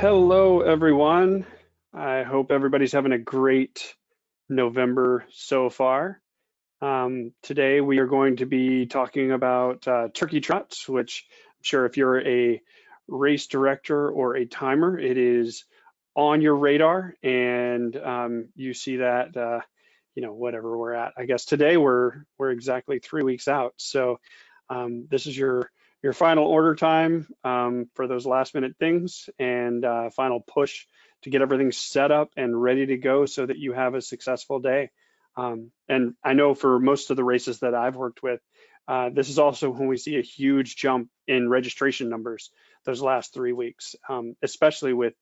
Hello, everyone. I hope everybody's having a great November so far. Today, we are going to be talking about Turkey Trots, which I'm sure if you're a race director or a timer, it is on your radar, and you see that, you know, whatever we're at. I guess today we're exactly 3 weeks out. So this is your final order time for those last minute things and final push to get everything set up and ready to go so that you have a successful day. And I know for most of the races that I've worked with, this is also when we see a huge jump in registration numbers those last 3 weeks, especially with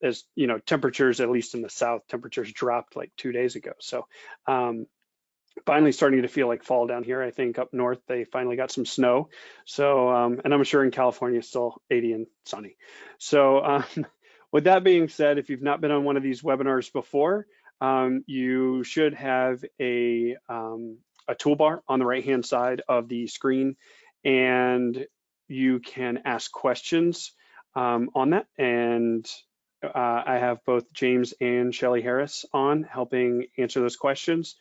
as you know, temperatures, at least in the South, temperatures dropped like 2 days ago. So finally starting to feel like fall down here. I think up north, they finally got some snow. So, and I'm sure in California, it's still 80 and sunny. So with that being said, if you've not been on one of these webinars before, you should have a toolbar on the right-hand side of the screen, and you can ask questions on that. And I have both James and Shelley Harris on helping answer those questions.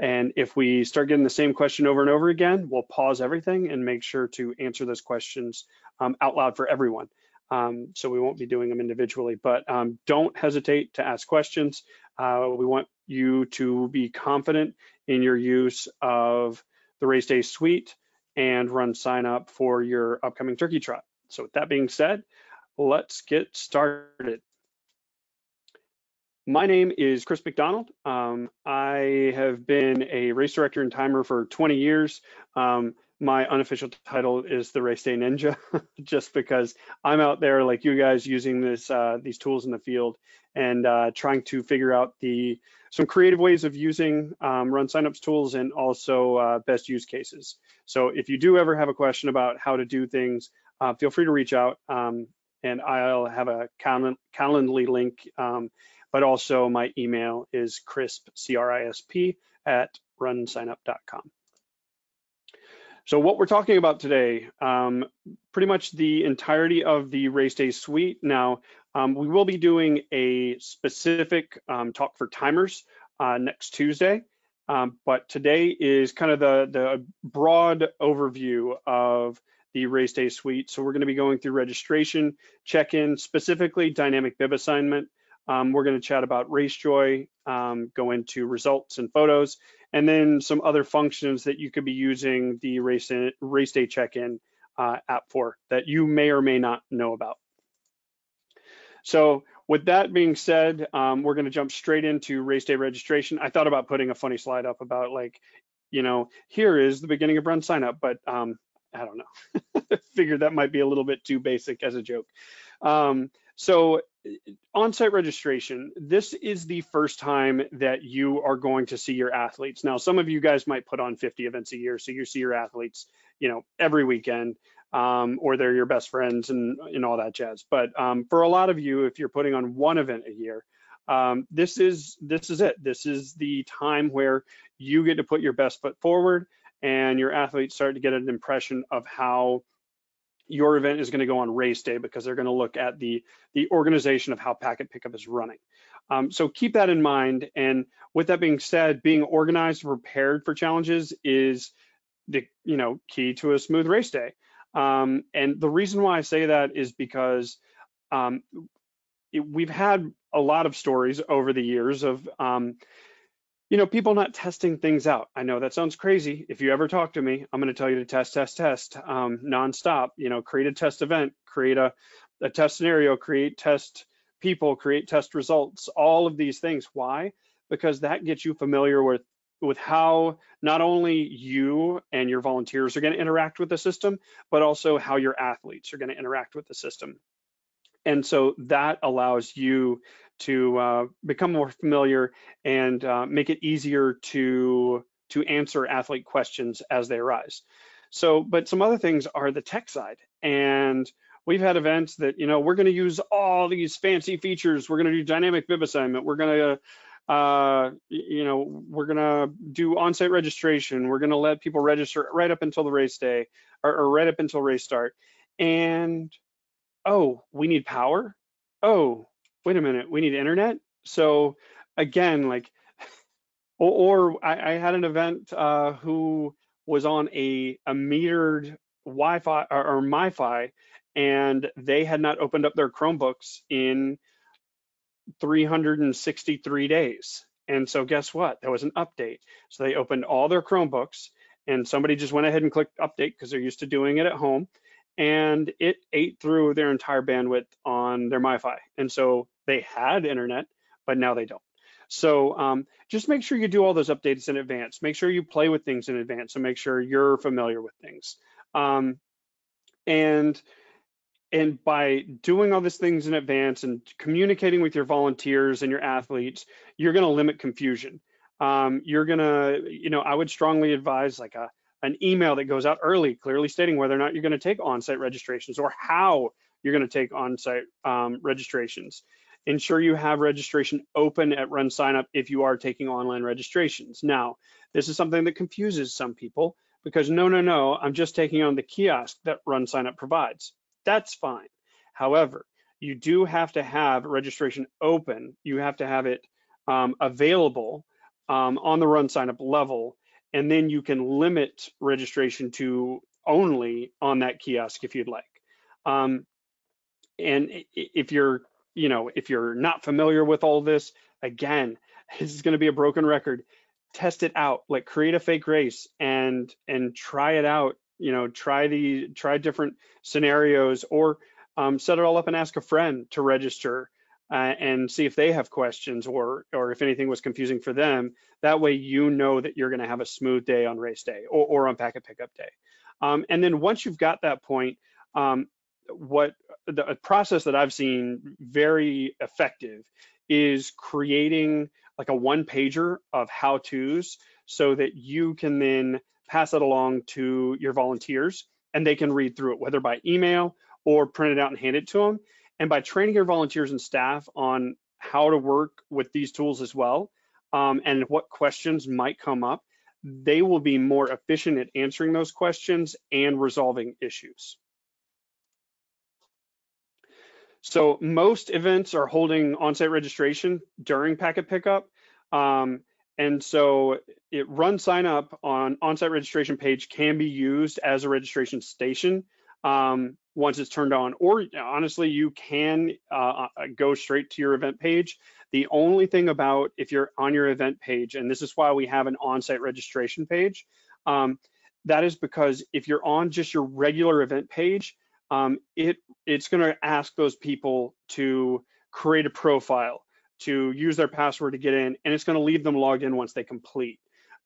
And if we start getting the same question over and over again, we'll pause everything and make sure to answer those questions out loud for everyone. So we won't be doing them individually, but don't hesitate to ask questions. We want you to be confident in your use of the Race Day Suite and RunSignup for your upcoming Turkey Trot. So with that being said, let's get started. My name is Chris McDonald. I have been a race director and timer for 20 years. My unofficial title is the Race Day Ninja, just because I'm out there like you guys using this these tools in the field and trying to figure out some creative ways of using RunSignup's tools and also best use cases. So if you do ever have a question about how to do things, feel free to reach out, and I'll have a Calendly link. But also my email is crisp, C-R-I-S-P, at runsignup.com. So what we're talking about today, pretty much the entirety of the Race Day Suite. Now, we will be doing a specific talk for timers next Tuesday, but today is kind of the broad overview of the Race Day Suite. So we're gonna be going through registration, check-in, specifically dynamic bib assignment. We're going to chat about RaceJoy, go into results and photos, and then some other functions that you could be using the Race Day Check-In app for that you may or may not know about. So with that being said, we're going to jump straight into Race Day registration. I thought about putting a funny slide up about like, you know, here is the beginning of RunSignup, but I don't know. I figured that might be a little bit too basic as a joke. So on-site registration, this is the first time that you are going to see your athletes. Now, some of you guys might put on 50 events a year, so you see your athletes, you know, every weekend, or they're your best friends and all that jazz. But for a lot of you, if you're putting on one event a year, this is it. This is the time where you get to put your best foot forward and your athletes start to get an impression of how your event is going to go on race day, because they're going to look at the organization of how packet pickup is running. So keep that in mind. And with that being said, being organized and prepared for challenges is the, you know, key to a smooth race day. And the reason why I say that is because we've had a lot of stories over the years of, you know, people not testing things out. I know that sounds crazy. If you ever talk to me, I'm going to tell you to test nonstop. You know, create a test event, create a test scenario, create test people, create test results, all of these things. Why? Because that gets you familiar with how not only you and your volunteers are going to interact with the system, but also how your athletes are going to interact with the system. And so that allows you to become more familiar and make it easier to answer athlete questions as they arise. So, but some other things are the tech side. And we've had events that, you know, we're going to use all these fancy features. We're going to do dynamic bib assignment. We're going to, you know, we're going to do on-site registration. We're going to let people register right up until the race day or right up until race start. And oh, we need power. Oh, wait a minute, we need internet. So again, like, or I had an event who was on a metered Wi-Fi or MiFi, and they had not opened up their Chromebooks in 363 days. And so guess what? There was an update. So they opened all their Chromebooks, and somebody just went ahead and clicked update because they're used to doing it at home. And it ate through their entire bandwidth on their MiFi. And so they had internet, but now they don't. So just make sure you do all those updates in advance. Make sure you play with things in advance and make sure you're familiar with things. And by doing all these things in advance and communicating with your volunteers and your athletes, you're going to limit confusion. You're going to, you know, I would strongly advise like an email that goes out early, clearly stating whether or not you're going to take on-site registrations or how you're going to take on-site registrations. Ensure you have registration open at RunSignup if you are taking online registrations. Now, this is something that confuses some people because no, I'm just taking on the kiosk that RunSignup provides. That's fine. However, you do have to have registration open. You have to have it available on the RunSignup level, and then you can limit registration to only on that kiosk if you'd like. And if you're not familiar with all this, again, this is going to be a broken record. Test it out. Like, create a fake race and try it out. You know, try different scenarios, or set it all up and ask a friend to register and see if they have questions or if anything was confusing for them. That way, you know that you're going to have a smooth day on race day or on packet pickup day. And then once you've got that point, what the process that I've seen very effective is creating like a one-pager of how-tos so that you can then pass it along to your volunteers and they can read through it, whether by email or print it out and hand it to them. And by training your volunteers and staff on how to work with these tools as well, and what questions might come up, they will be more efficient at answering those questions and resolving issues. So most events are holding on-site registration during packet pickup. And so RunSignup on on-site registration page can be used as a registration station once it's turned on, or honestly, you can go straight to your event page. The only thing about if you're on your event page, and this is why we have an on-site registration page, that is because if you're on just your regular event page, it's going to ask those people to create a profile, to use their password to get in, and it's going to leave them logged in once they complete.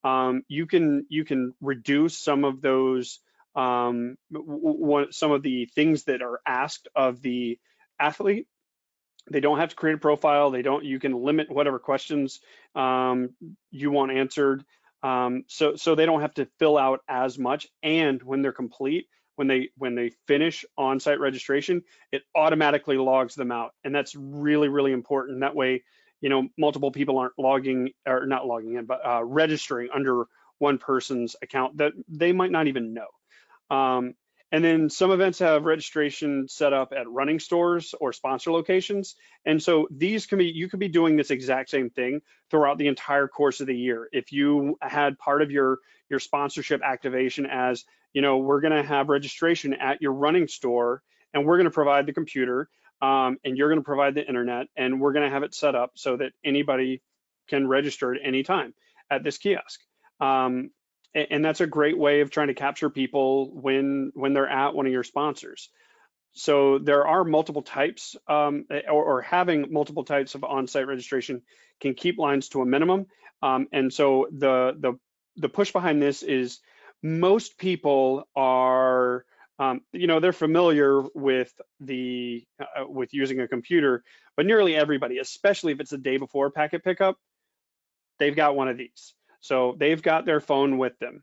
You can reduce some of those some of the things that are asked of the athlete. They don't have to create a profile. They don't. You can limit whatever questions you want answered, so they don't have to fill out as much. And when they're complete, when they finish on-site registration, it automatically logs them out. And that's really, really important. That way, you know, multiple people aren't registering under one person's account that they might not even know. And then some events have registration set up at running stores or sponsor locations. And so these can be, you could be doing this exact same thing throughout the entire course of the year. If you had part of your sponsorship activation as, you know, we're going to have registration at your running store, and we're going to provide the computer, and you're going to provide the internet, and we're going to have it set up so that anybody can register at any time at this kiosk. And that's a great way of trying to capture people when they're at one of your sponsors. So there are multiple types, or having multiple types of on-site registration can keep lines to a minimum. And so the push behind this is, most people are, you know, they're familiar with with using a computer, but nearly everybody, especially if it's the day before packet pickup, they've got one of these. So they've got their phone with them.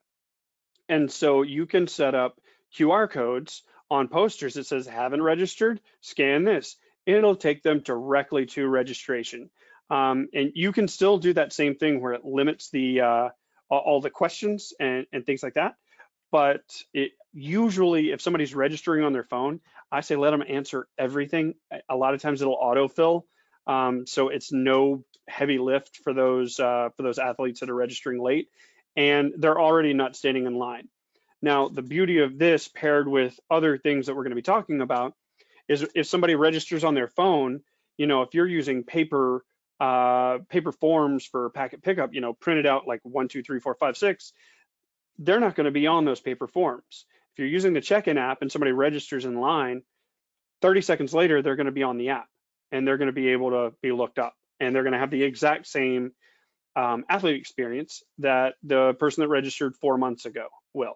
And so you can set up QR codes on posters that says, haven't registered, scan this. It'll take them directly to registration. And you can still do that same thing where it limits all the questions and things like that, But it usually, if somebody's registering on their phone, I say let them answer everything. A lot of times it'll autofill, so it's no heavy lift for those athletes that are registering late, and they're already not standing in line. Now, the beauty of this paired with other things that we're going to be talking about is if somebody registers on their phone, you know, if you're using paper paper forms for packet pickup, you know, printed out like 1, 2, 3, 4, 5, 6, they're not going to be on those paper forms. If you're using the check-in app and somebody registers in line, 30 seconds later, they're going to be on the app and they're going to be able to be looked up, and they're going to have the exact same athlete experience that the person that registered 4 months ago will.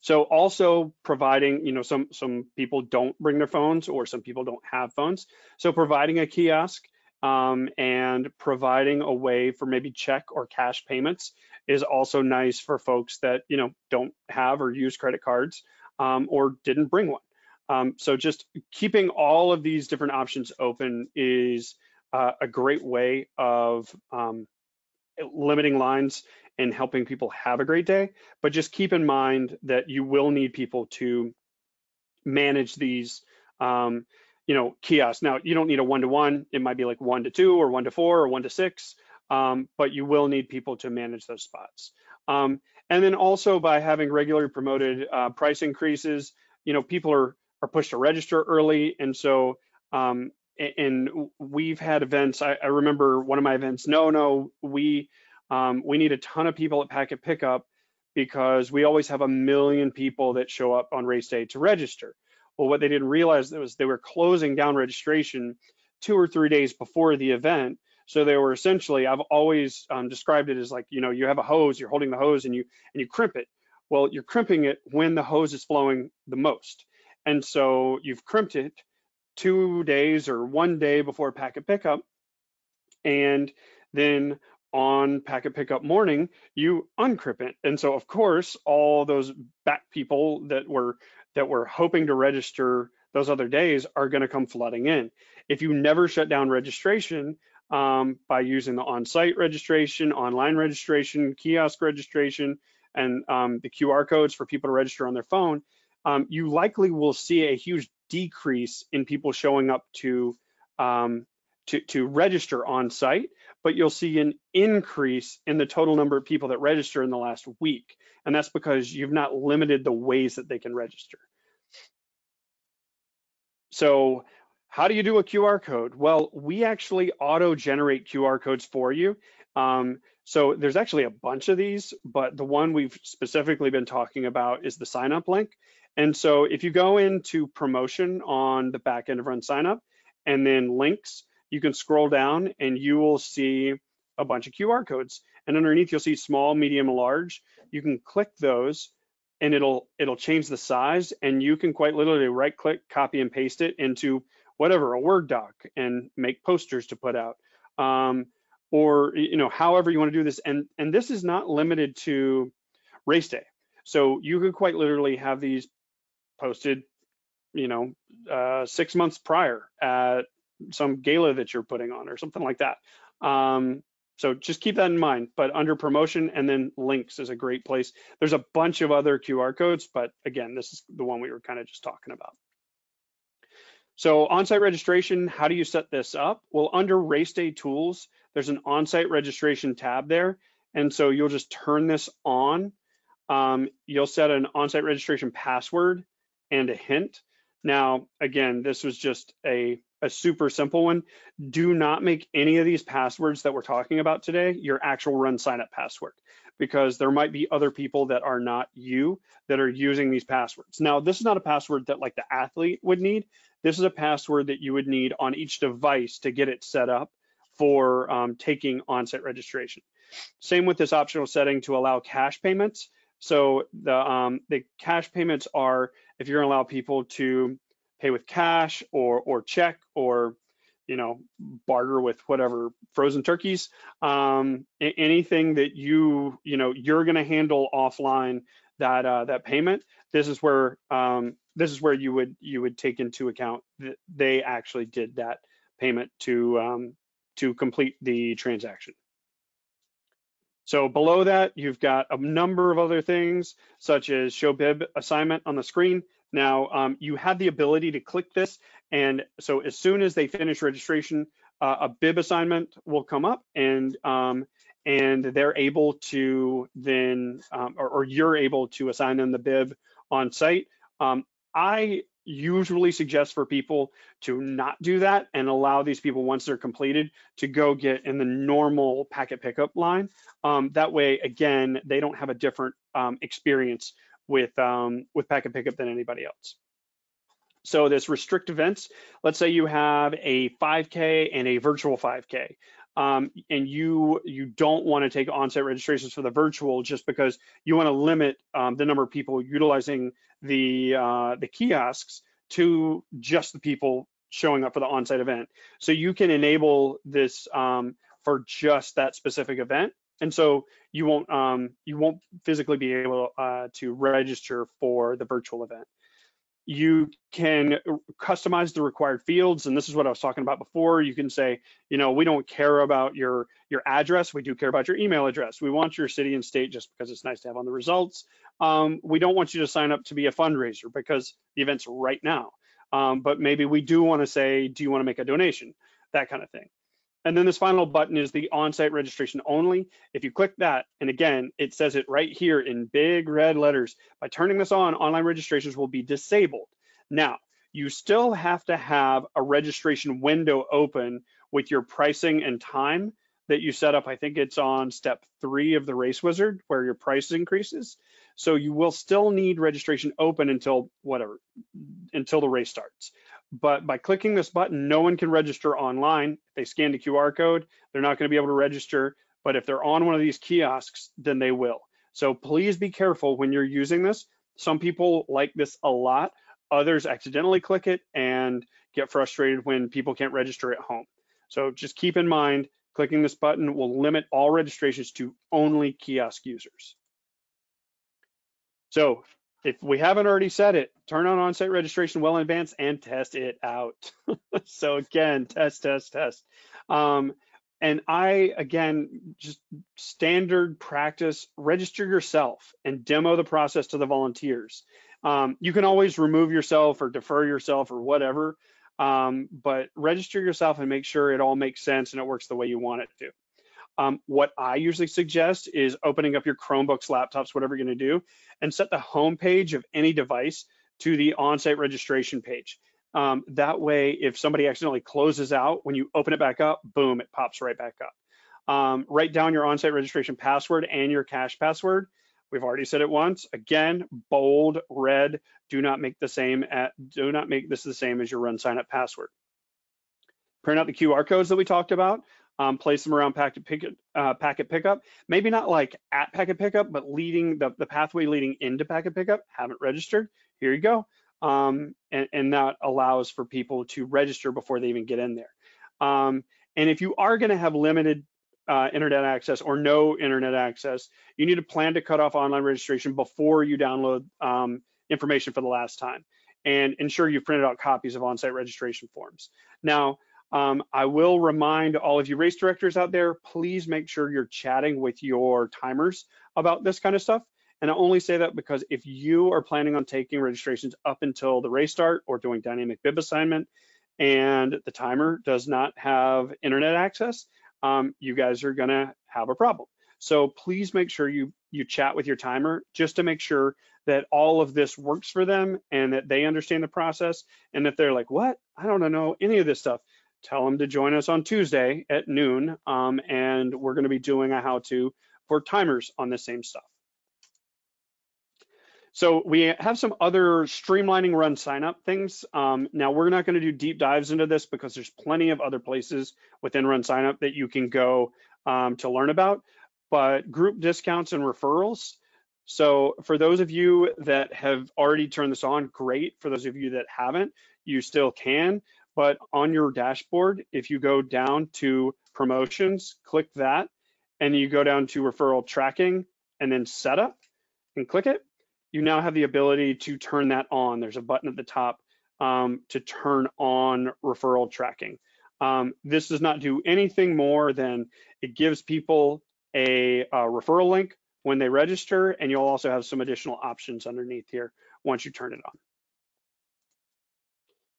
So also providing, you know, some people don't bring their phones or some people don't have phones. So providing a kiosk and providing a way for maybe check or cash payments is also nice for folks that, you know, don't have or use credit cards or didn't bring one. So just keeping all of these different options open is a great way of limiting lines and helping people have a great day. But just keep in mind that you will need people to manage these you know, kiosks. Now, you don't need a one-to-one. It might be like 1 to 2 or 1 to 4 or 1 to 6, but you will need people to manage those spots. And then also by having regularly promoted price increases, you know, people are pushed to register early. And so, and we've had events, I remember one of my events, we need a ton of people at packet pickup because we always have 1 million people that show up on race day to register. Well, what they didn't realize was they were closing down registration 2 or 3 days before the event. So they were essentially, I've always described it as like, you know, you have a hose, you're holding the hose and you crimp it. Well, you're crimping it when the hose is flowing the most. And so you've crimped it 2 days or 1 day before packet pickup. And then on packet pickup morning, you uncrimp it. And so of course, all those back people that were hoping to register those other days are going to come flooding in. If you never shut down registration by using the on-site registration, online registration, kiosk registration, and the QR codes for people to register on their phone, you likely will see a huge decrease in people showing up to register on-site, but you'll see an increase in the total number of people that register in the last week. And that's because you've not limited the ways that they can register. So how do you do a QR code? Well, we actually auto-generate QR codes for you. So there's actually a bunch of these, but the one we've specifically been talking about is the sign-up link. And so if you go into promotion on the back end of RunSignup and then links, you can scroll down and you will see a bunch of QR codes. And underneath you'll see small, medium, large. You can click those and it'll change the size, and you can quite literally right click, copy and paste it into whatever, a Word doc, and make posters to put out. Or, you know, however you want to do this. And this is not limited to race day. So you could quite literally have these posted, you know, 6 months prior at some gala that you're putting on or something like that. So just keep that in mind, but under promotion and then links is a great place. There's a bunch of other QR codes, but again, this is the one we were kind of just talking about. So on-site registration, how do you set this up? Well, under race day tools, there's an on-site registration tab there. And so you'll just turn this on. You'll set an on-site registration password and a hint. Now, again, this was just a super simple one. Do not make any of these passwords that we're talking about today your actual RunSignup password, because there might be other people that are not you that are using these passwords. Now, this is not a password that like the athlete would need. This is a password that you would need on each device to get it set up for taking on-site registration. Same with this optional setting to allow cash payments. So the cash payments are if you're gonna allow people to pay with cash or check or, you know, barter with whatever, frozen turkeys, anything that you're going to handle offline that payment. This is where you would take into account that they actually did that payment to complete the transaction. So below that, you've got a number of other things, such as show bib assignment on the screen. Now, you have the ability to click this. And so as soon as they finish registration, a bib assignment will come up, and they're able to then, or you're able to assign them the bib on site. I usually suggest for people to not do that and allow these people, once they're completed, to go get in the normal packet pickup line. That way, again, they don't have a different experience with packet pickup than anybody else. So this restrict events, let's say you have a 5K and a virtual 5K, and you don't want to take on-site registrations for the virtual just because you want to limit the number of people utilizing the kiosks to just the people showing up for the on-site event. So you can enable this for just that specific event, and so you won't physically be able to register for the virtual event. You can customize the required fields, and this is what I was talking about before. You can say, you know, we don't care about your address. We do care about your email address. We want your city and state just because it's nice to have on the results. We don't want you to sign up to be a fundraiser because the event's right now. But maybe we do want to say, do you want to make a donation? That kind of thing. And then this final button is the on-site registration only. If you click that, and again, it says it right here in big red letters, by turning this on, online registrations will be disabled. Now, you still have to have a registration window open with your pricing and time that you set up. I think it's on step 3 of the Race Wizard where your price increases. So you will still need registration open until whatever, until the race starts. But by clicking this button, no one can register online. If they scan the QR code, they're not going to be able to register. But if they're on one of these kiosks, then they will. So please be careful when you're using this. Some people like this a lot. Others accidentally click it and get frustrated when people can't register at home. So just keep in mind, clicking this button will limit all registrations to only kiosk users. So if we haven't already said it, turn on on-site registration well in advance and test it out. So again, test. And I, again, just standard practice, register yourself and demo the process to the volunteers. You can always remove yourself or defer yourself or whatever, but register yourself and make sure it all makes sense and it works the way you want it to. What I usually suggest is opening up your Chromebooks, laptops, whatever you're going to do, and set the home page of any device to the on-site registration page. That way, if somebody accidentally closes out, when you open it back up, boom, it pops right back up. Write down your on-site registration password and your cache password. We've already said it once. Again, bold, red. Do not make this the same as your RunSignup password. Print out the QR codes that we talked about. Place them around packet pickup. Maybe not like at packet pickup, but leading the pathway leading into packet pickup. Haven't registered? Here you go. And that allows for people to register before they even get in there. And if you are going to have limited internet access or no internet access, you need to plan to cut off online registration before you download information for the last time, and ensure you've printed out copies of on-site registration forms. Now, I will remind all of you race directors out there, please make sure you're chatting with your timers about this kind of stuff. And I only say that because if you are planning on taking registrations up until the race start or doing dynamic bib assignment and the timer does not have internet access, you guys are going to have a problem. So please make sure you chat with your timer just to make sure that all of this works for them and that they understand the process. And if they're like, what? I don't know any of this stuff. Tell them to join us on Tuesday at noon, and we're going to be doing a how-to for timers on the same stuff. So we have some other streamlining run sign-up things. Now, we're not going to do deep dives into this because there's plenty of other places within Run Signup that you can go to learn about, but group discounts and referrals. So for those of you that have already turned this on, great. For those of you that haven't, you still can. But on your dashboard, if you go down to promotions, click that, and you go down to referral tracking and then setup and click it, you now have the ability to turn that on. There's a button at the top to turn on referral tracking. This does not do anything more than it gives people a referral link when they register, and you'll also have some additional options underneath here once you turn it on.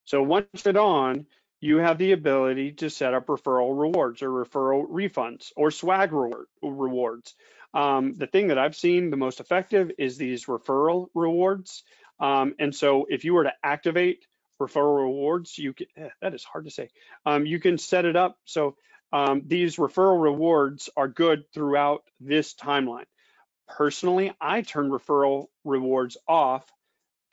So once it's on, you have the ability to set up referral rewards or referral refunds or swag rewards. The thing that I've seen the most effective is these referral rewards. And so if you were to activate referral rewards, you can, that is hard to say. You can set it up. So these referral rewards are good throughout this timeline. Personally, I turn referral rewards off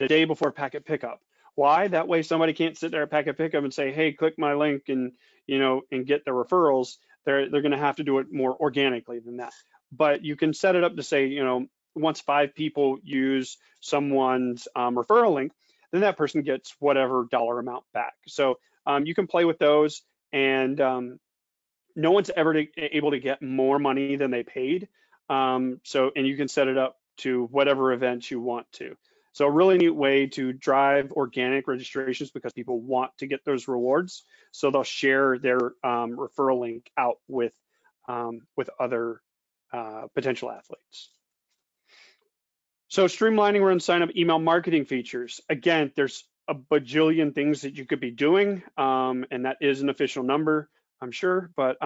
the day before packet pickup. Why? That way somebody can't sit there at packet pickup and say, hey, click my link and, you know, and get the referrals. They're going to have to do it more organically than that. But you can set it up to say, you know, once 5 people use someone's referral link, then that person gets whatever dollar amount back. So you can play with those, and no one's ever able to get more money than they paid. And you can set it up to whatever event you want to. So a really neat way to drive organic registrations because people want to get those rewards. So they'll share their referral link out with other potential athletes. So streamlining RunSignup email marketing features. Again, there's a bajillion things that you could be doing, and that is an official number, I'm sure, but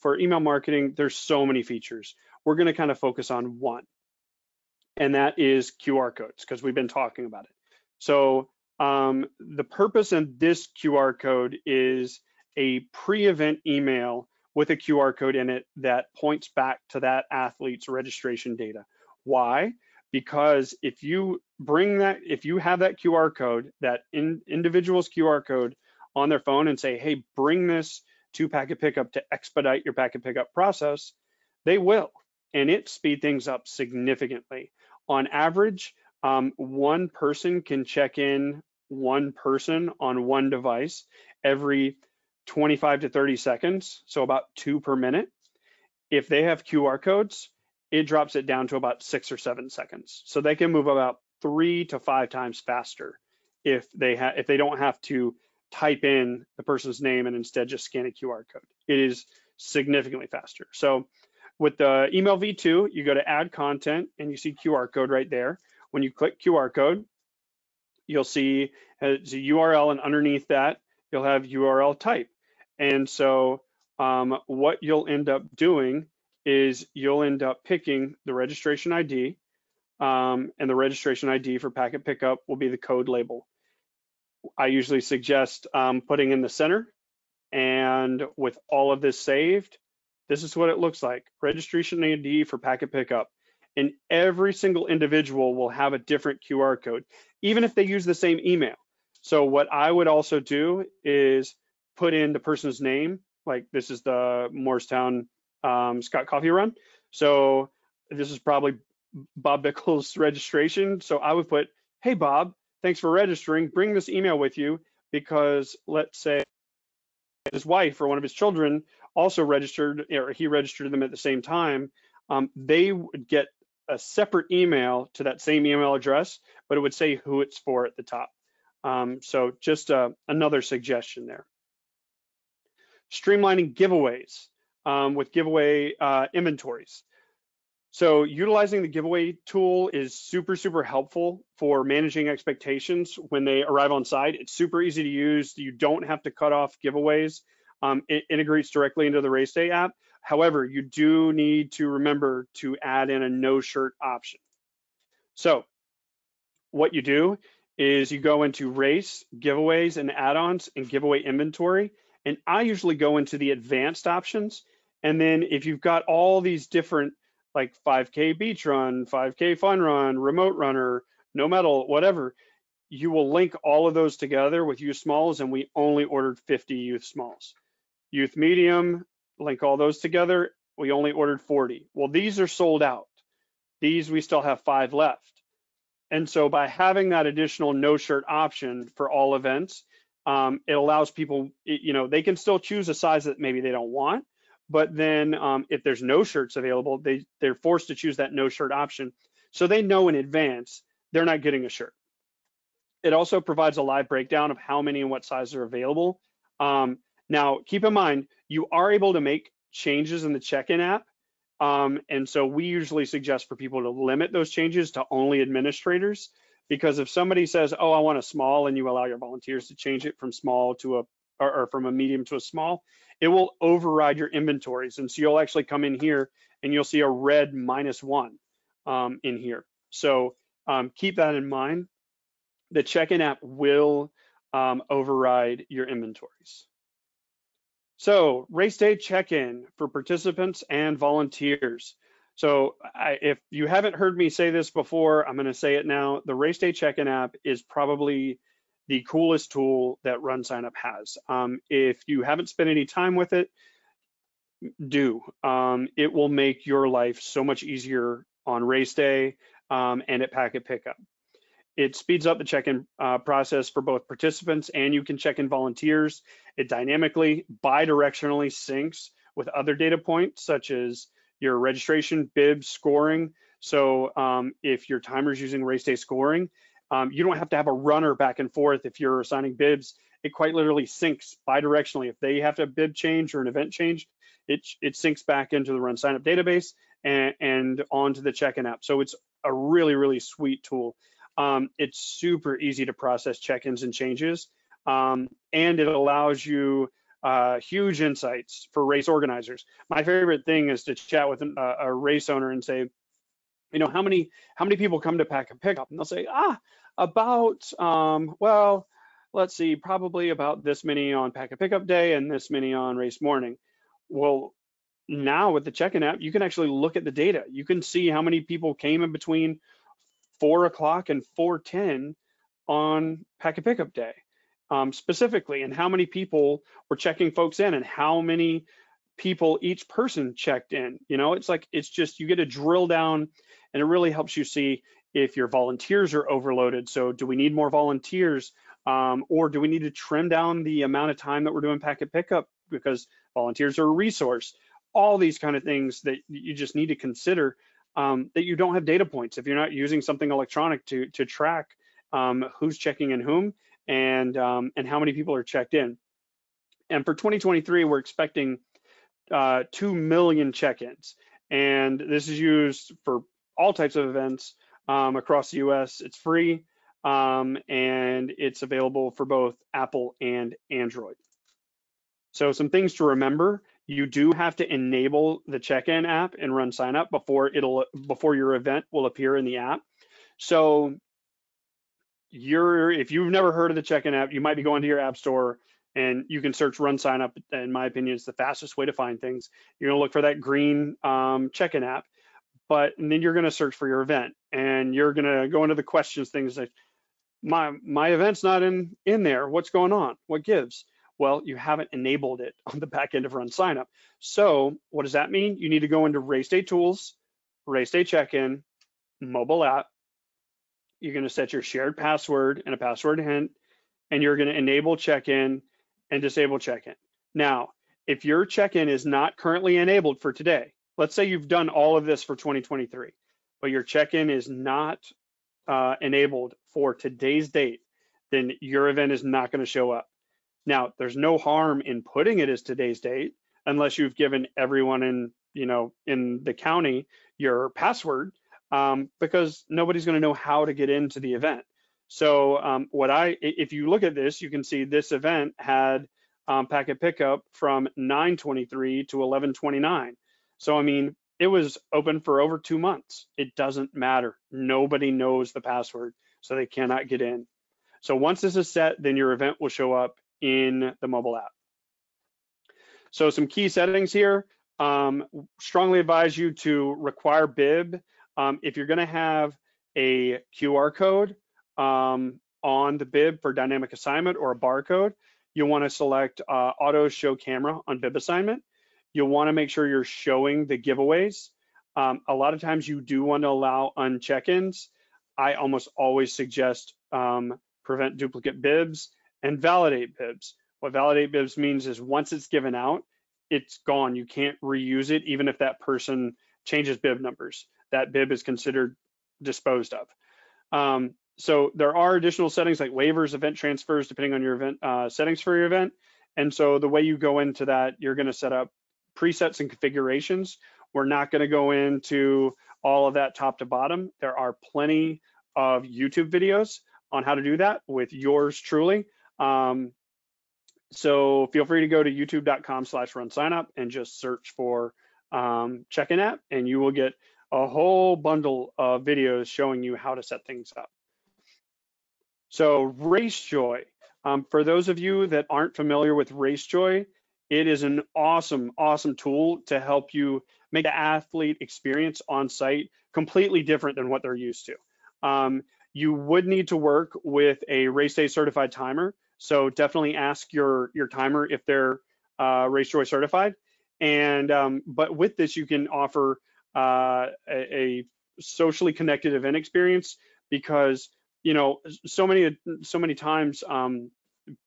for email marketing, there's so many features. We're gonna kind of focus on one, and that is QR codes, because we've been talking about it. So the purpose in this QR code is a pre-event email with a QR code in it that points back to that athlete's registration data. Why? Because if you bring that, if you have that QR code, that individual's QR code on their phone and say, hey, bring this to packet pickup to expedite your packet pickup process, they will, and it speeds things up significantly. On average, one person can check in one person on one device every 25 to 30 seconds, so about 2 per minute. If they have QR codes, it drops it down to about 6 or 7 seconds. So they can move about 3 to 5 times faster if they don't have to type in the person's name and instead just scan a QR code. It is significantly faster. So with the email V2, you go to add content and you see QR code right there. When you click QR code, you'll see it's a URL, and underneath that, you'll have URL type. And so what you'll end up doing is you'll end up picking the registration ID, and the registration ID for packet pickup will be the code label. I usually suggest putting in the center, and with all of this saved, this is what it looks like. Registration ID for packet pickup, and every single individual will have a different QR code, even if they use the same email. So what I would also do is put in the person's name, like this is the Morristown Scott Coffee Run. So this is probably Bob Bickle's registration. So I would put, hey, Bob, thanks for registering. Bring this email with you, because let's say his wife or one of his children also registered, or he registered them at the same time. They would get a separate email to that same email address, but it would say who it's for at the top. So just another suggestion there. Streamlining giveaways with giveaway inventories. So utilizing the giveaway tool is super, super helpful for managing expectations when they arrive on site. It's super easy to use. You don't have to cut off giveaways. It integrates directly into the Race Day app. However, you do need to remember to add in a no shirt option. So what you do is you go into race, giveaways and add-ons, and giveaway inventory. And I usually go into the advanced options. And then if you've got all these different, like 5K beach run, 5K fun run, remote runner, no medal, whatever, you will link all of those together with youth smalls. And we only ordered 50 youth smalls. Youth medium, link all those together. We only ordered 40. Well, these are sold out. These, we still have 5 left. And so by having that additional no shirt option for all events, it allows people, you know, they can still choose a size that maybe they don't want, but then if there's no shirts available, they're forced to choose that no shirt option. So they know in advance they're not getting a shirt. It also provides a live breakdown of how many and what size are available. Now, keep in mind, you are able to make changes in the check-in app And so we usually suggest for people to limit those changes to only administrators, because if somebody says, oh, I want a small, and you allow your volunteers to change it from small to a, or from a medium to a small, it will override your inventories. And so you'll actually come in here and you'll see a red -1 in here. So keep that in mind. The check-in app will override your inventories. So race day check-in for participants and volunteers. So if you haven't heard me say this before, I'm gonna say it now. The race day check-in app is probably the coolest tool that RunSignup has. If you haven't spent any time with it, do. It will make your life so much easier on race day and at packet pickup. It speeds up the check-in process for both participants, and you can check in volunteers. It dynamically, bidirectionally syncs with other data points such as your registration, bib, scoring. So if your timer's using race day scoring, you don't have to have a runner back and forth if you're assigning bibs. It quite literally syncs bidirectionally. If they have to bib change or an event change, it syncs back into the RunSignup database and onto the check-in app. So it's a really, really sweet tool. It's super easy to process check-ins and changes, and it allows you huge insights for race organizers. My favorite thing is to chat with a race owner and say, you know, how many people come to pack a pickup? And they'll say, about, well, let's see, probably about this many on pack a pickup day and this many on race morning. Well, now with the check-in app, you can actually look at the data. You can see how many people came in between 4 o'clock and 4:10 on pack a pickup day specifically, and how many people were checking folks in and how many people each person checked in. You know, it's like, it's just, you get to drill down, and it really helps you see if your volunteers are overloaded. So do we need more volunteers, or do we need to trim down the amount of time that we're doing packet pickup because volunteers are a resource? All these kind of things that you just need to consider. That you don't have data points if you're not using something electronic to track who's checking in whom and how many people are checked in. And for 2023, we're expecting 2 million check-ins. And this is used for all types of events across the US. It's free and it's available for both Apple and Android. So some things to remember. You do have to enable the check-in app and RunSignup before your event will appear in the app. So if you've never heard of the check-in app, you might be going to your app store and you can search RunSignup. In my opinion, it's the fastest way to find things. You're gonna look for that green check-in app, and then you're gonna search for your event, and you're gonna go into the questions, things like my event's not in there. What's going on? What gives? Well, you haven't enabled it on the back end of RunSignup. So what does that mean? You need to go into Race Day Tools, Race Day Check-In, Mobile App. You're gonna set your shared password and a password hint, and you're gonna enable check-in and disable check-in. Now, if your check-in is not currently enabled for today, let's say you've done all of this for 2023, but your check-in is not enabled for today's date, then your event is not gonna show up. Now, there's no harm in putting it as today's date unless you've given everyone in the county your password, because nobody's going to know how to get into the event. So if you look at this, you can see this event had packet pickup from 9/23 to 11/29. So, I mean, it was open for over 2 months. It doesn't matter. Nobody knows the password, so they cannot get in. So once this is set, then your event will show up in the mobile app. So some key settings here. Strongly advise you to require bib. If you're gonna have a QR code on the bib for dynamic assignment or a barcode, you'll wanna select auto show camera on bib assignment. You'll wanna make sure you're showing the giveaways. A lot of times you do wanna allow uncheck-ins. I almost always suggest prevent duplicate bibs and validate bibs. What validate bibs means is once it's given out, it's gone. You can't reuse it even if that person changes bib numbers. That bib is considered disposed of. So there are additional settings like waivers, event transfers, depending on your event settings for your event. And so the way you go into that, you're gonna set up presets and configurations We're not going to go into all of that top to bottom. There are plenty of YouTube videos on how to do that with yours truly. So feel free to go to youtube.com/runsignup and just search for check-in app, and you will get a whole bundle of videos showing you how to set things up. So RaceJoy, for those of you that aren't familiar with RaceJoy, it is an awesome, awesome tool to help you make the athlete experience on site completely different than what they're used to. You would need to work with a race day certified timer. So definitely ask your timer if they're RaceJoy certified. And but with this, you can offer a socially connected event experience, because you know so many times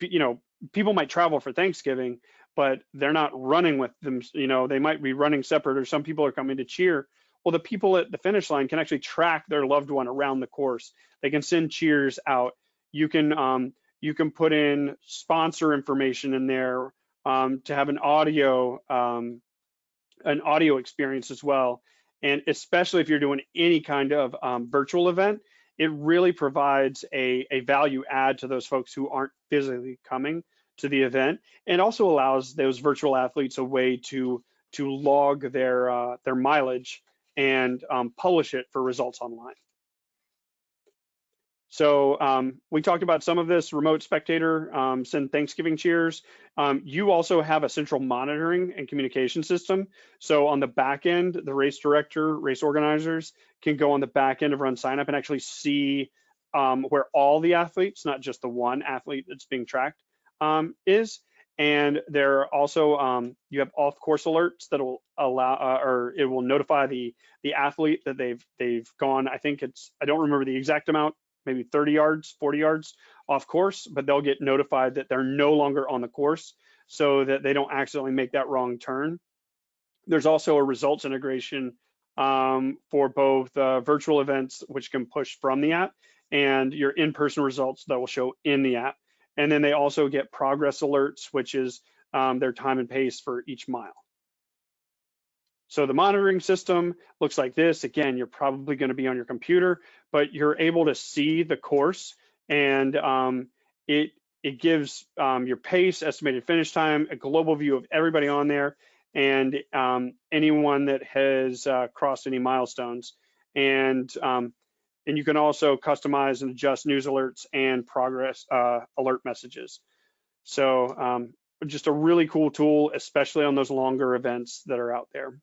you know, people might travel for Thanksgiving, but they're not running with them. You know, they might be running separate, or some people are coming to cheer. Well, the people at the finish line can actually track their loved one around the course. They can send cheers out. You can put in sponsor information in there to have an audio experience as well. And especially if you're doing any kind of virtual event, it really provides a value add to those folks who aren't physically coming to the event, and also allows those virtual athletes a way to log their mileage and publish it for results online. So we talked about some of this: remote spectator, send Thanksgiving cheers. You also have a central monitoring and communication system. So on the back end, the race director, race organizers can go on the back end of RunSignup and actually see where all the athletes, not just the one athlete that's being tracked, is. And there are also you have off-course alerts that will allow, or it will notify the athlete that they've gone. I think it's, I don't remember the exact amount, maybe 30 yards, 40 yards off course, but they'll get notified that they're no longer on the course so that they don't accidentally make that wrong turn. There's also a results integration for both virtual events, which can push from the app, and your in-person results that will show in the app. And then they also get progress alerts, which is their time and pace for each mile. So the monitoring system looks like this. Again, you're probably going to be on your computer, but you're able to see the course, and it gives your pace, estimated finish time, a global view of everybody on there, and anyone that has crossed any milestones. And you can also customize and adjust news alerts and progress alert messages. So just a really cool tool, especially on those longer events that are out there.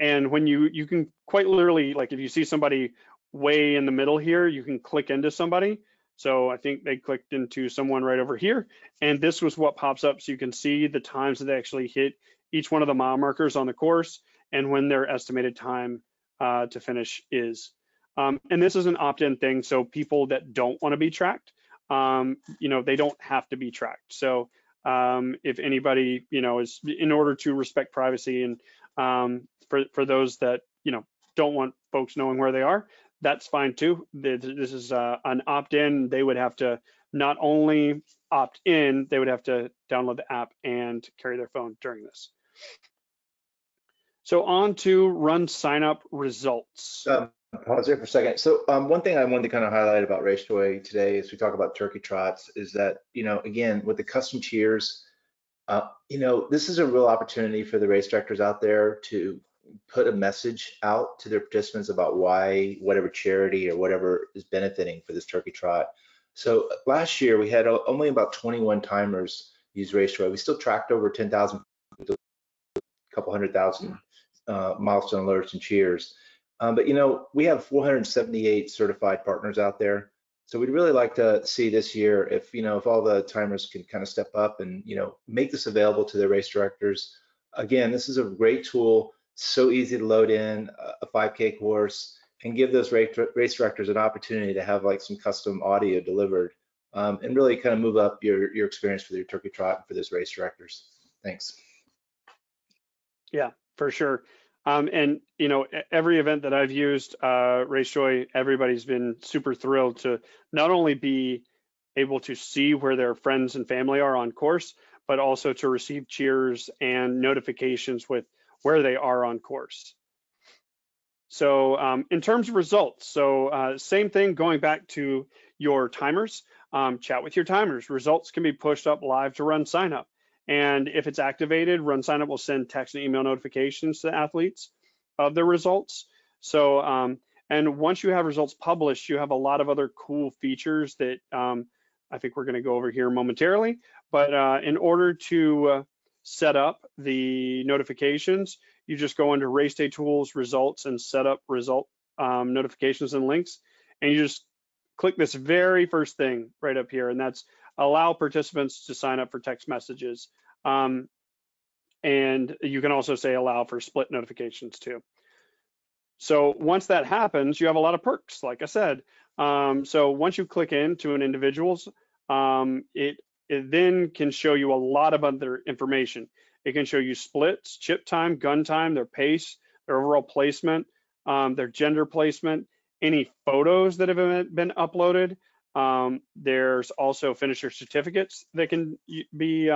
And when you can quite literally, like if you see somebody way in the middle here, you can click into somebody. So I think they clicked into someone right over here, and this was what pops up. So you can see the times that they actually hit each one of the mile markers on the course, and when their estimated time to finish is. And this is an opt-in thing. So people that don't want to be tracked, you know, they don't have to be tracked. So if anybody, you know, is, in order to respect privacy and for those that, you know, don't want folks knowing where they are, that's fine too. This is an opt-in. They would have to not only opt in, they would have to download the app and carry their phone during this. So on to RunSignup results. Pause there for a second. So one thing I wanted to kind of highlight about RaceJoy today, as we talk about turkey trots, is that, you know, again, with the custom cheers, you know, this is a real opportunity for the race directors out there to put a message out to their participants about why whatever charity or whatever is benefiting for this turkey trot. So last year we had only about 21 timers use RaceJoy. We still tracked over 10,000, a couple 100,000 milestone alerts and cheers. But you know, we have 478 certified partners out there. So we'd really like to see this year if, you know, if all the timers can kind of step up and, you know, make this available to their race directors. Again, this is a great tool, so easy to load in a 5K course and give those race directors an opportunity to have like some custom audio delivered and really kind of move up your experience for your turkey trot for those race directors. Thanks. Yeah, for sure. And you know, every event that I've used RaceJoy, everybody's been super thrilled to not only be able to see where their friends and family are on course, but also to receive cheers and notifications with where they are on course. So in terms of results, so same thing going back to your timers, chat with your timers. Results can be pushed up live to RunSignup. And if it's activated, RunSignup will send text and email notifications to the athletes of their results. So, and once you have results published, you have a lot of other cool features that I think we're going to go over here momentarily. But in order to set up the notifications, you just go into Race Day Tools, Results, and set up result notifications and links. And you just click this very first thing right up here, and that's allow participants to sign up for text messages. And you can also say allow for split notifications too. So once that happens, you have a lot of perks, like I said. So once you click into an individual's, it then can show you a lot of other information. It can show you splits, chip time, gun time, their pace, their overall placement, their gender placement, any photos that have been uploaded. There's also finisher certificates that can be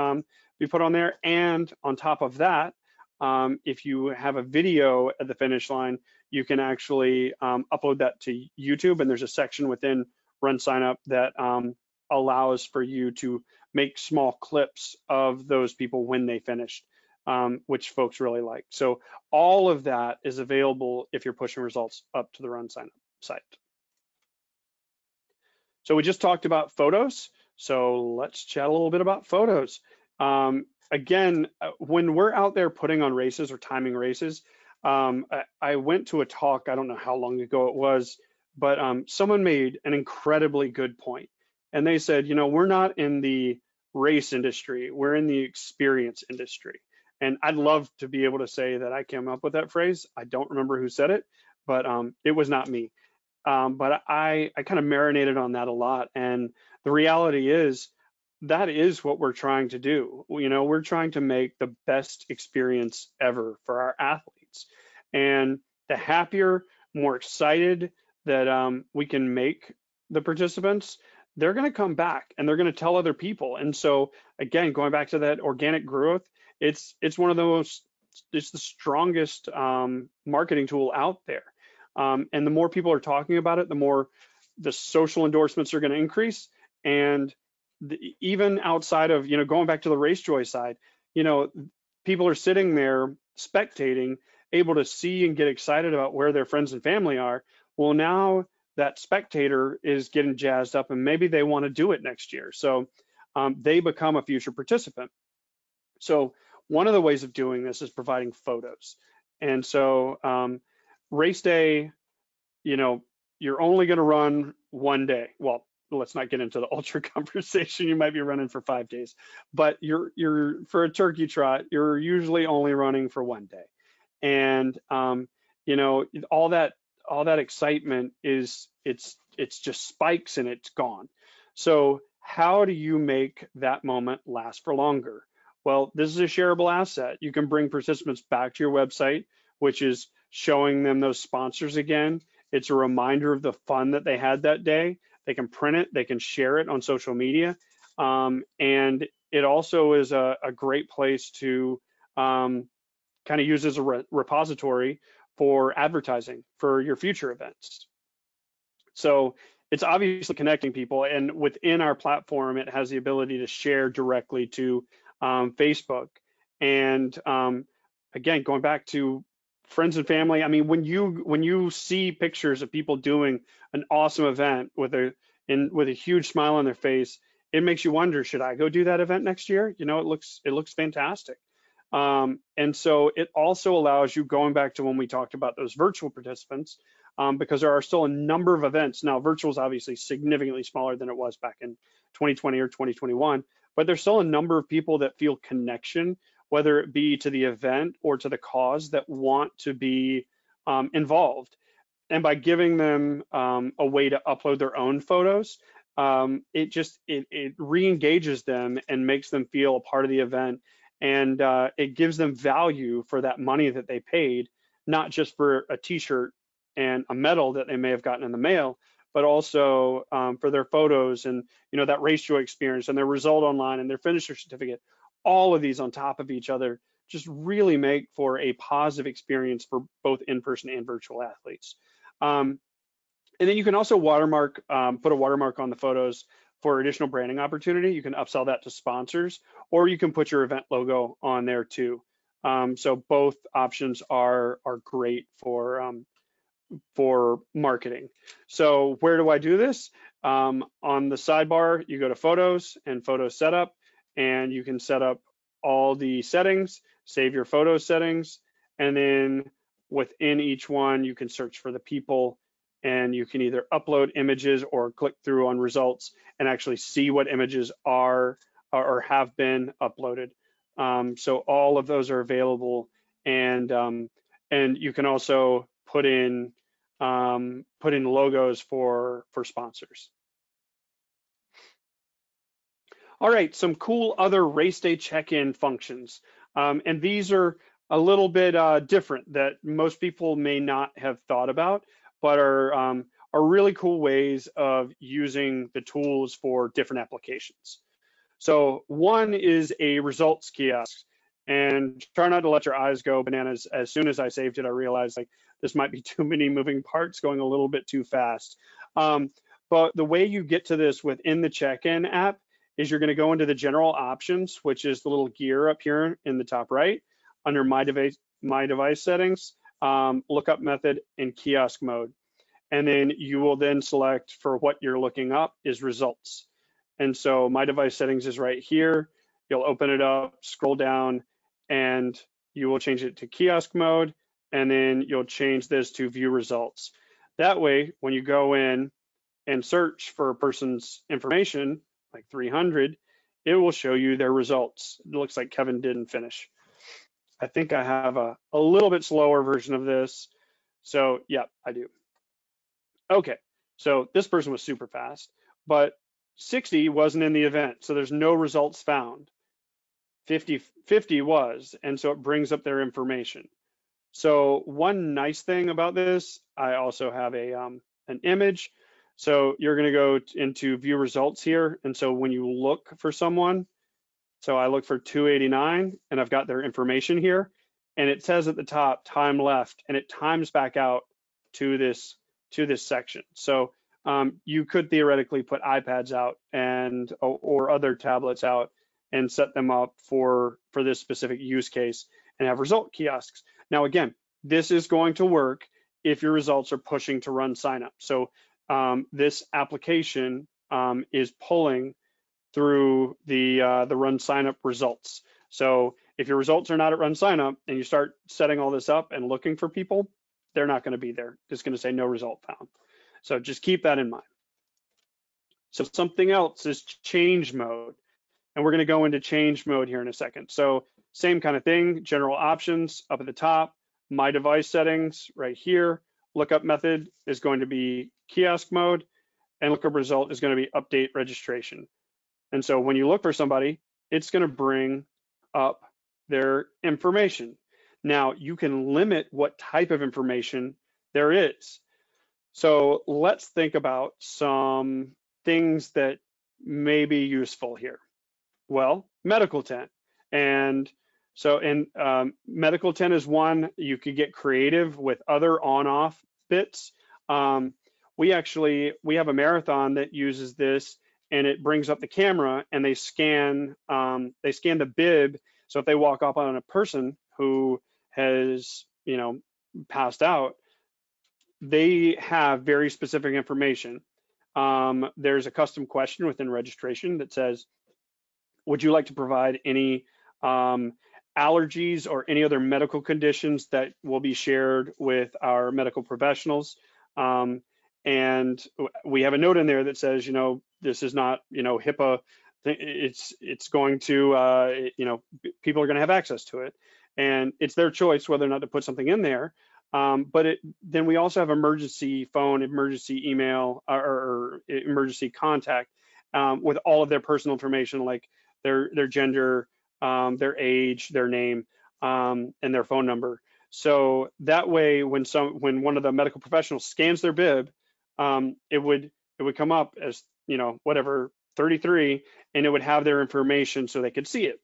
put on there. And on top of that, if you have a video at the finish line, you can actually upload that to YouTube. And there's a section within RunSignup that allows for you to make small clips of those people when they finished, which folks really like. So all of that is available if you're pushing results up to the RunSignup site. So we just talked about photos. So let's chat a little bit about photos. Again, when we're out there putting on races or timing races, I went to a talk, I don't know how long ago it was, but someone made an incredibly good point. And they said, you know, we're not in the race industry, we're in the experience industry. And I'd love to be able to say that I came up with that phrase. I don't remember who said it, but it was not me. But I kind of marinated on that a lot. And the reality is, that is what we're trying to do. You know, we're trying to make the best experience ever for our athletes. And the happier, more excited that we can make the participants, they're going to come back and they're going to tell other people. And so, again, going back to that organic growth, it's one of the most, it's the strongest marketing tool out there. And the more people are talking about it, the more the social endorsements are going to increase. And even outside of, you know, going back to the RaceJoy side, you know, people are sitting there spectating, able to see and get excited about where their friends and family are. Well, now that spectator is getting jazzed up and maybe they want to do it next year. So they become a future participant. So one of the ways of doing this is providing photos. And so, race day, you know, you're only going to run one day. Well, let's not get into the ultra conversation. You might be running for 5 days, but you're for a turkey trot, you're usually only running for one day. And you know, all that excitement is it's just spikes and it's gone. So how do you make that moment last for longer? Well, this is a shareable asset. You can bring participants back to your website, which is showing them those sponsors again. It's a reminder of the fun that they had that day. They can print it, they can share it on social media. And it also is a great place to kind of use as a repository for advertising for your future events. So it's obviously connecting people, and within our platform, it has the ability to share directly to Facebook. And again, going back to friends and family, I mean, when you see pictures of people doing an awesome event with a huge smile on their face, it makes you wonder, should I go do that event next year? You know, it looks fantastic. And so it also allows you, going back to when we talked about those virtual participants, because there are still a number of events. Now, virtual is obviously significantly smaller than it was back in 2020 or 2021, but there's still a number of people that feel connection, whether it be to the event or to the cause, that want to be involved. And by giving them a way to upload their own photos, it re-engages them and makes them feel a part of the event. And it gives them value for that money that they paid, not just for a t-shirt and a medal that they may have gotten in the mail, but also for their photos and, you know, that RaceJoy experience and their result online and their finisher certificate. All of these on top of each other just really make for a positive experience for both in-person and virtual athletes. And then you can also watermark, put a watermark on the photos for additional branding opportunity. You can upsell that to sponsors, or you can put your event logo on there too. So both options are great for marketing. So where do I do this? On the sidebar, you go to photos and photo setup, and you can set up all the settings, save your photo settings, and then within each one, you can search for the people, and you can either upload images or click through on results and actually see what images are or have been uploaded. So all of those are available, and you can also put in logos for sponsors. All right, some cool other race day check-in functions, and these are a little bit different that most people may not have thought about, but are really cool ways of using the tools for different applications. So one is a results kiosk, and try not to let your eyes go bananas. As soon as I saved it, I realized like this might be too many moving parts going a little bit too fast. But the way you get to this within the check-in app is you're going to go into the general options, which is the little gear up here in the top right under my device settings, lookup method and kiosk mode. And then you will then select for what you're looking up is results. And so my device settings is right here. You'll open it up, scroll down, and you will change it to kiosk mode. And then you'll change this to view results. That way, when you go in and search for a person's information, like 300, it will show you their results. It looks like Kevin didn't finish. I think I have a little bit slower version of this. So yeah, I do. Okay, so this person was super fast, but 60 wasn't in the event, so there's no results found. 50 was, and so it brings up their information. So one nice thing about this, I also have a an image. So you're going to go into view results here, and so when you look for someone, so I look for 289, and I've got their information here, and it says at the top time left, and it times back out to this section. So you could theoretically put iPads out and or other tablets out and set them up for this specific use case and have result kiosks. Now, again, this is going to work if your results are pushing to RunSignup. So this application is pulling through the RunSignup results. So if your results are not at RunSignup and you start setting all this up and looking for people, they're not going to be there. It's going to say no result found. So just keep that in mind. So something else is change mode. And we're going to go into change mode here in a second. So same kind of thing, general options up at the top, my device settings right here, lookup method is going to be kiosk mode, and lookup result is going to be update registration. And so when you look for somebody, it's going to bring up their information. Now you can limit what type of information there is. So let's think about some things that may be useful here. Well, medical tent. And so in medical tent is one, you could get creative with other on-off bits. We have a marathon that uses this, and it brings up the camera and they scan the bib. So if they walk up on a person who has, you know, passed out, they have very specific information. There's a custom question within registration that says, would you like to provide any allergies or any other medical conditions that will be shared with our medical professionals? And we have a note in there that says, you know, this is not, you know, HIPAA, it's going to, you know, people are going to have access to it. And it's their choice whether or not to put something in there. But then we also have emergency phone, emergency email, or emergency contact with all of their personal information, like their gender, their age, their name, and their phone number. So that way, when one of the medical professionals scans their bib, it would come up as, you know, whatever 33, and it would have their information so they could see it.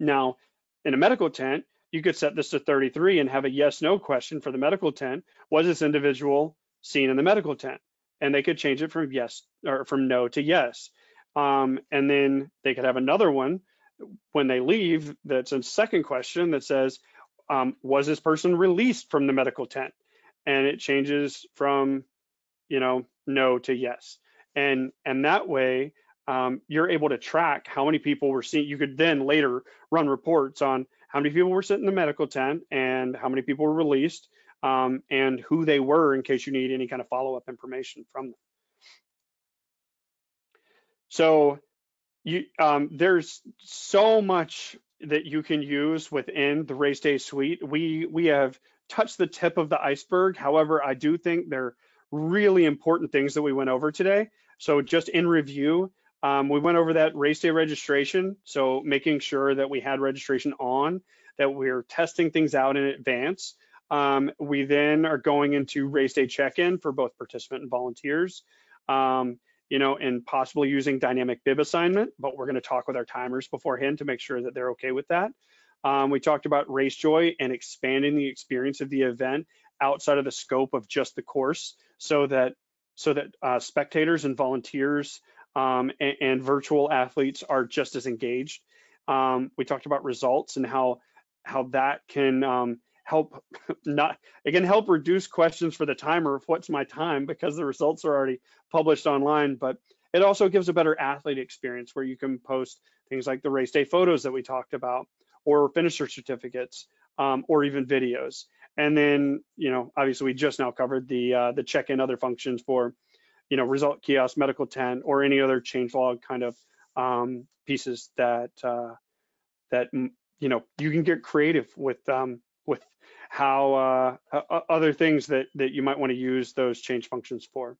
Now In a medical tent, you could set this to 33 and have a yes, no question for the medical tent. Was this individual seen in the medical tent? And they could change it from yes or from no to yes. And then they could have another one when they leave that's a second question that says, was this person released from the medical tent? And it changes from, you know, no to yes. And that way, you're able to track how many people were seen. You could then later run reports on how many people were sitting in the medical tent and how many people were released, and who they were in case you need any kind of follow-up information from them. So you, there's so much that you can use within the Race Day Suite. We have touched the tip of the iceberg. However, I do think there are really important things that we went over today. So just in review, we went over that race day registration. So making sure that we had registration on, that we're testing things out in advance. We then are going into race day check-in for both participant and volunteers, you know, and possibly using dynamic bib assignment, but we're gonna talk with our timers beforehand to make sure that they're okay with that. We talked about RaceJoy and expanding the experience of the event outside of the scope of just the course so that spectators and volunteers and virtual athletes are just as engaged. We talked about results and how that can help help reduce questions for the timer of what's my time, because the results are already published online, but it also gives a better athlete experience where you can post things like the race day photos that we talked about, or finisher certificates, or even videos. And then, you know, obviously we just now covered the check-in other functions for, you know, result kiosk, medical tent, or any other changelog kind of pieces that, you know, you can get creative with how other things that you might want to use those change functions for.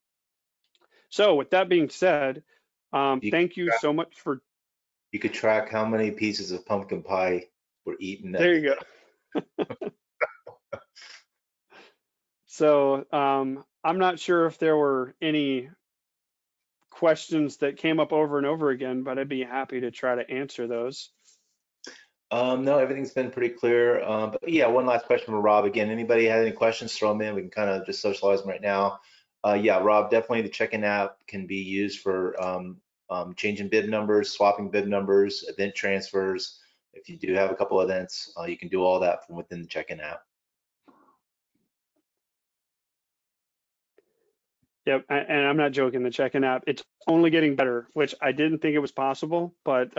So with that being said, thank you so much for. You could track how many pieces of pumpkin pie were eaten. There you go. So I'm not sure if there were any questions that came up over and over again, but I'd be happy to try to answer those. No, everything's been pretty clear. But yeah, one last question for Rob. Again, anybody had any questions, throw them in. We can kind of just socialize them right now. Yeah, Rob, definitely the check-in app can be used for changing bib numbers, swapping bib numbers, event transfers. If you do have a couple events, you can do all that from within the check-in app. Yep, and I'm not joking, the check-in app, it's only getting better, which I didn't think it was possible, but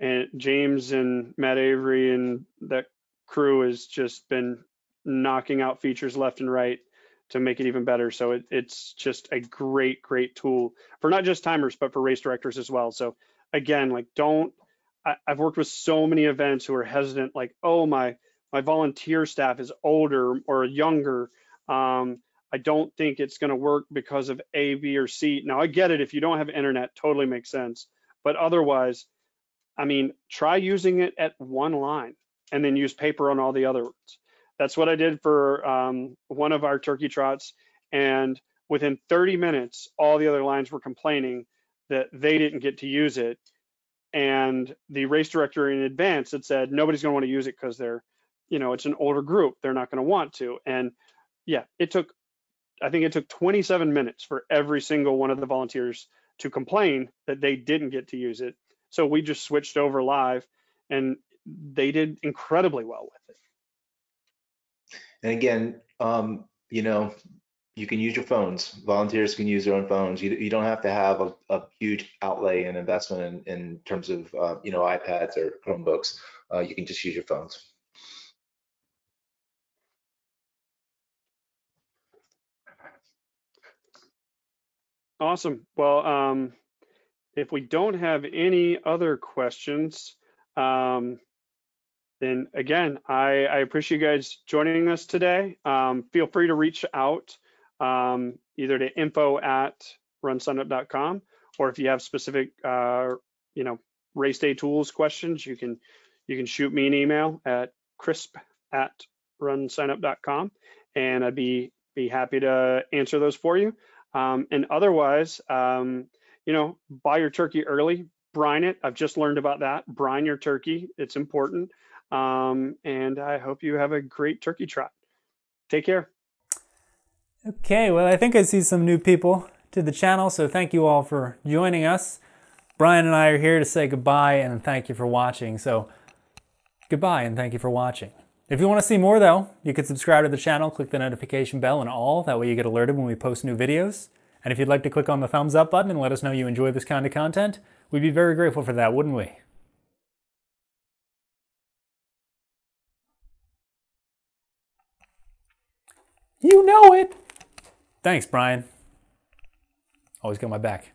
and James and Matt Avery and that crew has just been knocking out features left and right to make it even better. So it's just a great, great tool for not just timers, but for race directors as well. So again, like I've worked with so many events who are hesitant, like, oh, my volunteer staff is older or younger. I don't think it's gonna work because of A, B, or C. Now I get it, if you don't have internet, totally makes sense. But otherwise, I mean, try using it at one line and then use paper on all the other ones. That's what I did for one of our turkey trots, and within 30 minutes, all the other lines were complaining that they didn't get to use it. And the race director in advance had said, nobody's gonna wanna use it because they're, you know, it's an older group, they're not gonna want to. And yeah, I think it took 27 minutes for every single one of the volunteers to complain that they didn't get to use it. So we just switched over live and they did incredibly well with it. And again, you know, you can use your phones. Volunteers can use their own phones. You don't have to have a huge outlay and investment in terms of, you know, iPads or Chromebooks. You can just use your phones. Awesome. Well, if we don't have any other questions, then again, I appreciate you guys joining us today. Feel free to reach out either to info@runsignup.com, or if you have specific, you know, race day tools questions, you can shoot me an email at crisp@runsignup.com, and I'd be happy to answer those for you. And otherwise, you know, buy your turkey early, brine it. I've just learned about that. Brine your turkey. It's important. And I hope you have a great turkey trot. Take care. Okay, well, I think I see some new people to the channel, so thank you all for joining us. Brian and I are here to say goodbye and thank you for watching, so goodbye and thank you for watching. If you want to see more, though, you can subscribe to the channel, click the notification bell and all, that way you get alerted when we post new videos. And if you'd like to click on the thumbs up button and let us know you enjoy this kind of content, we'd be very grateful for that, wouldn't we? You know it! Thanks, Brian. Always got my back.